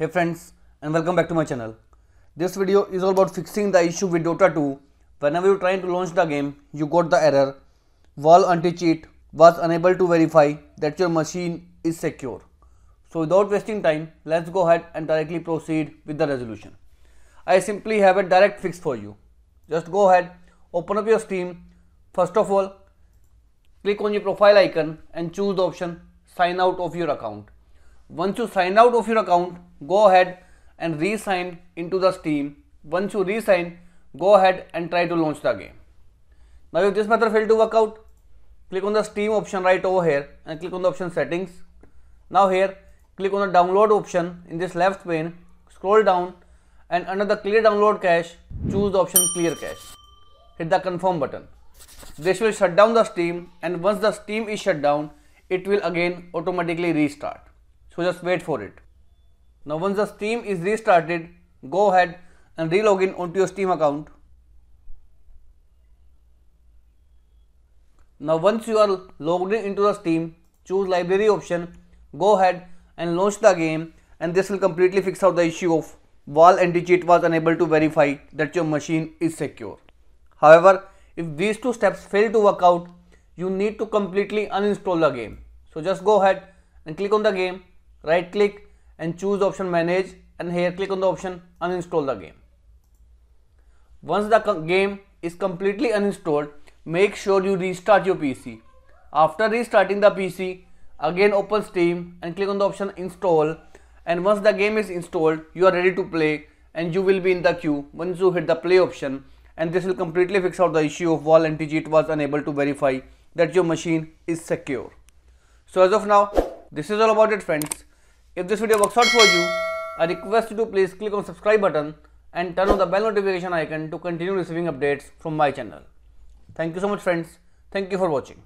Hey friends, and welcome back to my channel. This video is all about fixing the issue with Dota 2. Whenever you are trying to launch the game, you got the error. Valve anti-cheat was unable to verify that your machine is secure. So without wasting time, let's go ahead and directly proceed with the resolution. I simply have a direct fix for you. Just go ahead, open up your Steam. First of all, click on your profile icon and choose the option sign out of your account. Once you sign out of your account, go ahead and re-sign into the Steam. Once you re-sign, go ahead and try to launch the game. Now if this method failed to work out, click on the Steam option right over here and click on the option settings. Now here, click on the download option in this left pane, scroll down and under the clear download cache, choose the option clear cache. Hit the confirm button. This will shut down the Steam, and once the Steam is shut down, it will again automatically restart. So just wait for it. Now once the Steam is restarted, go ahead and re-login onto your Steam account. Now once you are logged in into the Steam, choose library option, go ahead and launch the game, and this will completely fix out the issue of Valve anti-cheat was unable to verify that your machine is secure. However, if these two steps fail to work out, you need to completely uninstall the game. So just go ahead and click on the game, right click and choose the option manage, and here click on the option uninstall the game. Once the game is completely uninstalled, make sure you restart your PC. After restarting the PC, again open Steam and click on the option install, and once the game is installed, you are ready to play and you will be in the queue once you hit the play option, and this will completely fix out the issue of Valve anti-cheat was unable to verify that your machine is secure. So as of now, this is all about it friends. If this video works out for you, I request you to please click on the subscribe button and turn on the bell notification icon to continue receiving updates from my channel. Thank you so much friends. Thank you for watching.